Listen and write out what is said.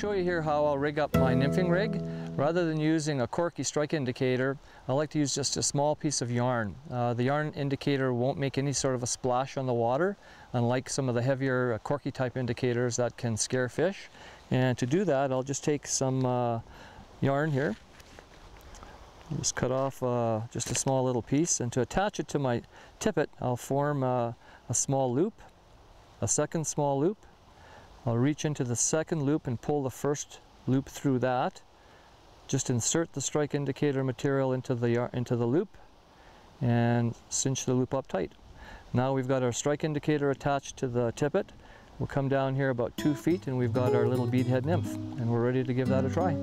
show you here how I'll rig up my nymphing rig. Rather than using a corky strike indicator, I like to use just a small piece of yarn. The yarn indicator won't make any sort of a splash on the water, unlike some of the heavier corky type indicators that can scare fish. And to do that, I'll just take some yarn here. Just cut off just a small little piece, and to attach it to my tippet, I'll form a small loop, a second small loop. I'll reach into the second loop and pull the first loop through that. Just insert the strike indicator material into the loop and cinch the loop up tight. Now we've got our strike indicator attached to the tippet. We'll come down here about 2 feet and we've got our little beadhead nymph, and we're ready to give that a try.